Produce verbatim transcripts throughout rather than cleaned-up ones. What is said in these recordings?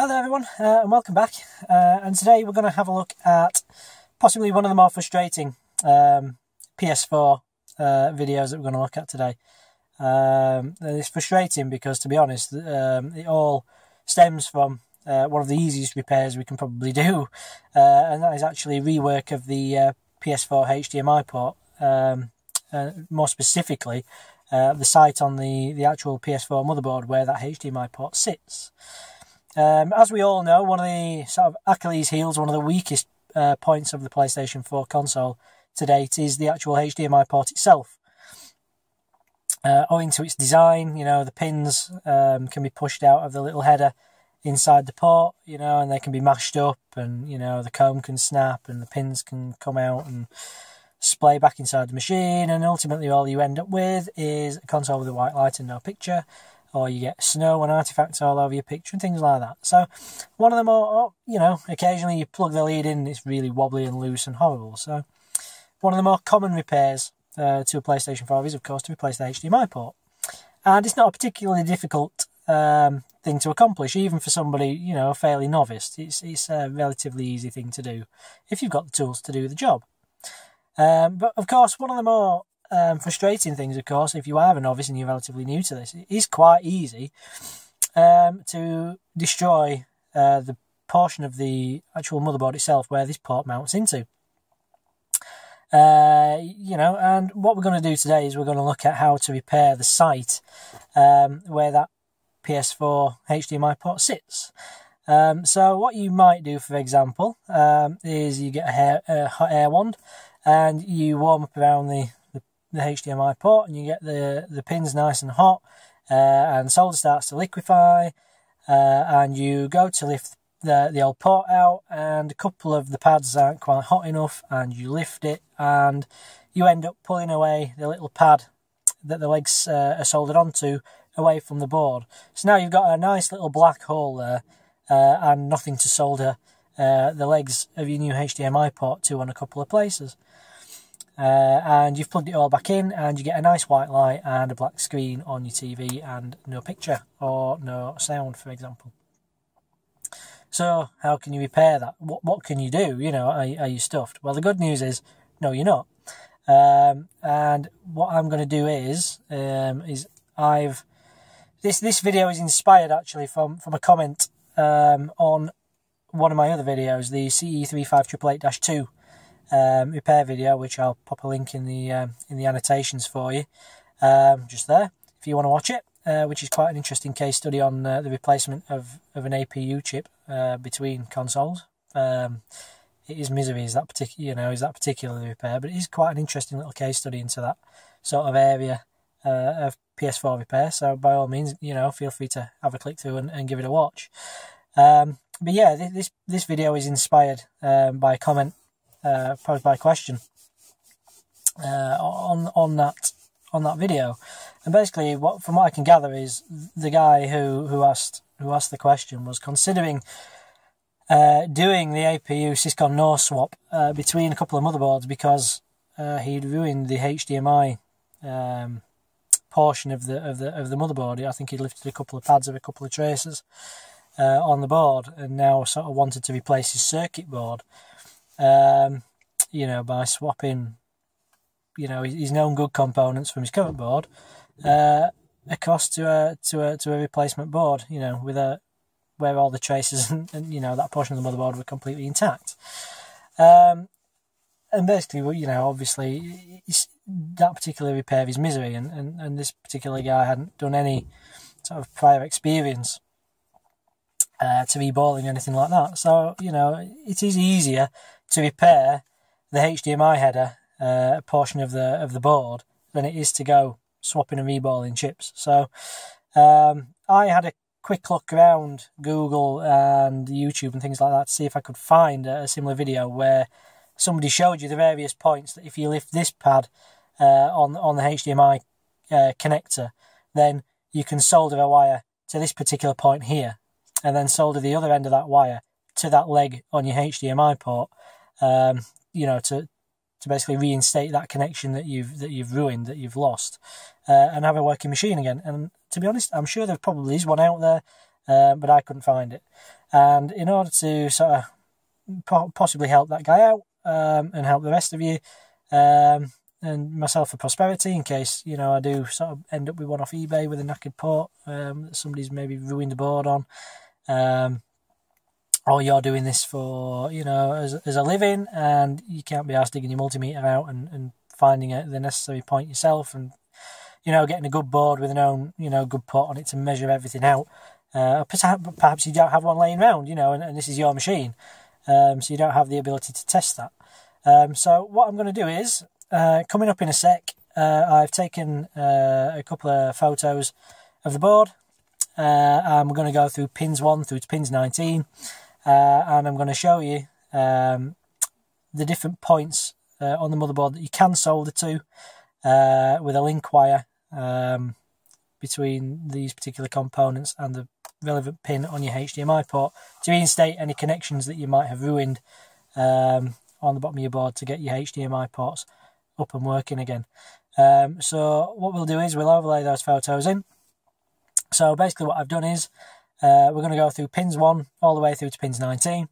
Hi there everyone, uh, and welcome back, uh, and today we're going to have a look at possibly one of the more frustrating um, P S four uh, videos that we're going to look at today. Um, and it's frustrating because, to be honest, um, it all stems from uh, one of the easiest repairs we can probably do, uh, and that is actually rework of the uh, P S four H D M I port, um, uh, more specifically uh, the site on the, the actual P S four motherboard where that H D M I port sits. Um, as we all know, one of the sort of Achilles heels, one of the weakest uh, points of the PlayStation four console to date is the actual H D M I port itself. Uh, owing to its design, you know, the pins um, can be pushed out of the little header inside the port, you know, and they can be mashed up, and, you know, the comb can snap and the pins can come out and splay back inside the machine, and ultimately all you end up with is a console with a white light and no picture. Or you get snow and artifacts all over your picture and things like that. So one of them, more, you know, occasionally you plug the lead in and it's really wobbly and loose and horrible. So one of the more common repairs uh, to a PlayStation four is, of course, to replace the H D M I port. And it's not a particularly difficult um, thing to accomplish, even for somebody, you know, fairly novice. It's, it's a relatively easy thing to do if you've got the tools to do the job. Um, but, of course, one of the more Um, frustrating things, of course, if you are a novice and you're relatively new to this, it is quite easy um, to destroy uh, the portion of the actual motherboard itself where this port mounts into. Uh, you know, and what we're going to do today is we're going to look at how to repair the site um, where that P S four H D M I port sits. Um, so what you might do, for example, um, is you get a, hair, a hot air wand and you warm up around the the H D M I port, and you get the, the pins nice and hot, uh, and solder starts to liquefy, uh, and you go to lift the, the old port out, and a couple of the pads aren't quite hot enough, and you lift it, and you end up pulling away the little pad that the legs uh, are soldered onto away from the board. So now you've got a nice little black hole there, uh, and nothing to solder uh, the legs of your new H D M I port to on a couple of places. Uh, and you've plugged it all back in, and you get a nice white light and a black screen on your T V and no picture or no sound, for example. So how can you repair that? What, what can you do? You know, are, are you stuffed? Well, the good news is, no, you're not. Um, and what I'm going to do is, um, is I've... This, this video is inspired, actually, from, from a comment um, on one of my other videos, the C E three five eight eight dash two. Um, repair video, which I'll pop a link in the um, in the annotations for you, um, just there if you want to watch it, uh, which is quite an interesting case study on uh, the replacement of, of an A P U chip uh, between consoles. Um, it is misery, is that particular, you know, is that particular repair, but it is quite an interesting little case study into that sort of area uh, of P S four repair. So by all means, you know, feel free to have a click through and, and give it a watch. Um, but yeah, this this video is inspired um, by a comment. Uh, posed by question uh, on on that on that video, and basically, what from what I can gather is the guy who who asked who asked the question was considering uh, doing the A P U Syscon NoSwap uh, between a couple of motherboards because uh, he'd ruined the H D M I um, portion of the of the of the motherboard. I think he'd lifted a couple of pads of a couple of traces uh, on the board, and now sort of wanted to replace his circuit board. Um, you know, by swapping, you know, his known good components from his current board uh, across to a to a to a replacement board, you know, with a where all the traces and, and you know that portion of the motherboard were completely intact. Um, and basically, you know, obviously, it's, that particular repair is misery, and, and and this particular guy hadn't done any sort of prior experience uh, to reballing or anything like that. So you know, it is easier to repair the H D M I header uh, portion of the of the board than it is to go swapping and reballing chips. So um, I had a quick look around Google and YouTube and things like that to see if I could find a, a similar video where somebody showed you the various points that if you lift this pad uh, on on the H D M I uh, connector, then you can solder a wire to this particular point here, and then solder the other end of that wire to that leg on your H D M I port. Um, you know, to to basically reinstate that connection that you've that you've ruined, that you've lost, uh, and have a working machine again. And to be honest, I'm sure there probably is one out there. uh, but I couldn't find it. And in order to sort of po possibly help that guy out um, and help the rest of you um, and myself for prosperity, in case, you know, I do sort of end up with one off eBay with a knackered port um, that somebody's maybe ruined the board on, um, or you're doing this for, you know, as, as a living, and you can't be arsed digging your multimeter out and, and finding a, the necessary point yourself, and, you know, getting a good board with an own, you know, good pot on it to measure everything out. Uh, perhaps you don't have one laying around, you know, and, and this is your machine, um, so you don't have the ability to test that. Um, so what I'm going to do is, uh, coming up in a sec, uh, I've taken uh, a couple of photos of the board, uh, and we're going to go through pins one through to pins nineteen, uh, and I'm going to show you um, the different points uh, on the motherboard that you can solder to uh, with a link wire um, between these particular components and the relevant pin on your H D M I port to reinstate any connections that you might have ruined um, on the bottom of your board, to get your H D M I ports up and working again. Um, so what we'll do is we'll overlay those photos in. So basically what I've done is uh, we're going to go through pins one all the way through to pins nineteen.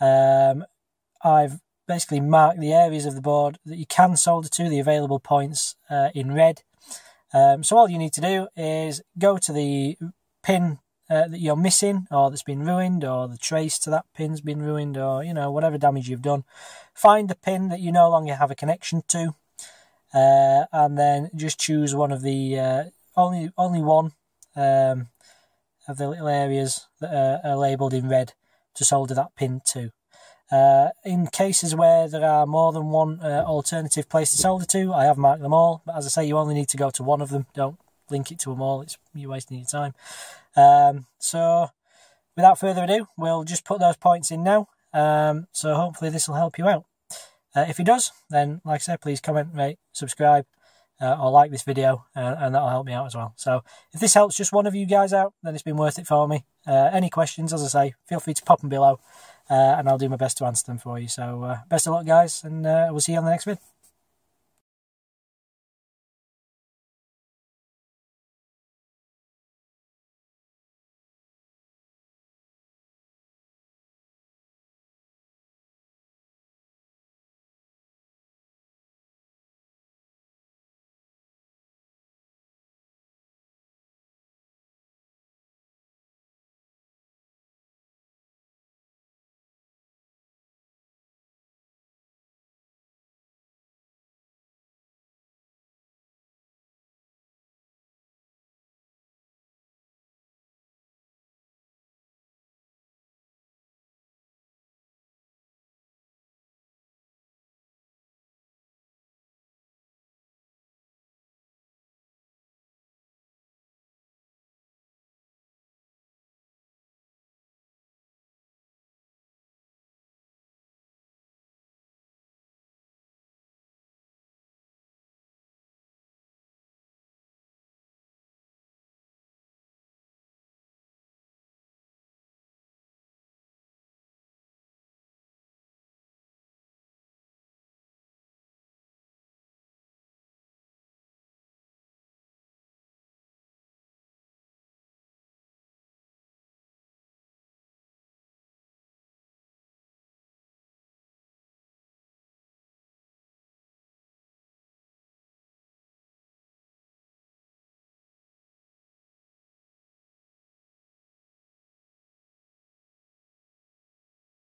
Um, I've basically marked the areas of the board that you can solder to, the available points uh, in red. Um, so all you need to do is go to the pin Uh, that you're missing, or that's been ruined, or the trace to that pin's been ruined, or, you know, whatever damage you've done. Find the pin that you no longer have a connection to, uh, and then just choose one of the uh, only only one um, of the little areas that are, are labelled in red to solder that pin to. Uh, in cases where there are more than one uh, alternative place to solder to, I have marked them all, but as I say, you only need to go to one of them. Don't link it to them all, it's, you're wasting your time. Um, so without further ado, we'll just put those points in now, um, so hopefully this will help you out. Uh, if it does, then like I said, please comment, rate, subscribe, uh, or like this video, uh, and that'll help me out as well. So if this helps just one of you guys out, then it's been worth it for me. Uh, any questions, as I say, feel free to pop them below, uh, and I'll do my best to answer them for you. So uh, best of luck, guys, and uh, we'll see you on the next vid.